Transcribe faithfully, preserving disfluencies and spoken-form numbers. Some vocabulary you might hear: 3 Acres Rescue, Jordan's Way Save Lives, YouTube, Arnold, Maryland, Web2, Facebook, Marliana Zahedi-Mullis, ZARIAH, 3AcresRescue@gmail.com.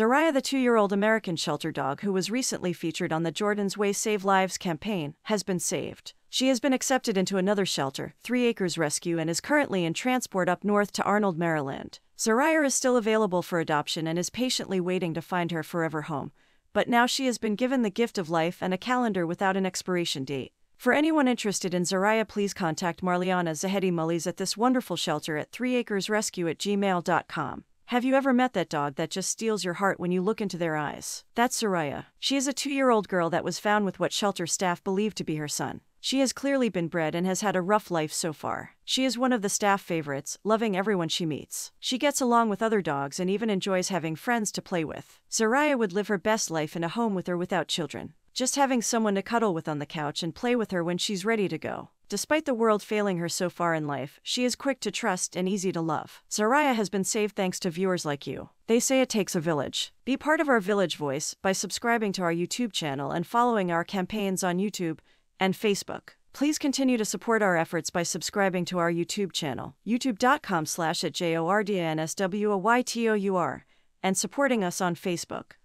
Zariah, the two-year-old American shelter dog who was recently featured on the Jordan's Way Save Lives campaign, has been saved. She has been accepted into another shelter, three acres rescue, and is currently in transport up north to Arnold, Maryland. Zariah is still available for adoption and is patiently waiting to find her forever home, but now she has been given the gift of life and a calendar without an expiration date. For anyone interested in Zariah, please contact Marliana Zahedi-Mullis at this wonderful shelter at three acres rescue at gmail dot com. Have you ever met that dog that just steals your heart when you look into their eyes? That's Zariah. She is a two-year-old girl that was found with what shelter staff believed to be her son. She has clearly been bred and has had a rough life so far. She is one of the staff favorites, loving everyone she meets. She gets along with other dogs and even enjoys having friends to play with. Zariah would live her best life in a home with or without children, just having someone to cuddle with on the couch and play with her when she's ready to go. Despite the world failing her so far in life, she is quick to trust and easy to love. Zariah has been saved thanks to viewers like you. They say it takes a village. Be part of our Village Voice by subscribing to our YouTube channel and following our campaigns on YouTube and Facebook. Please continue to support our efforts by subscribing to our YouTube channel, youtube dot com slash at J O R D A N S W A Y T O U R, and supporting us on Facebook.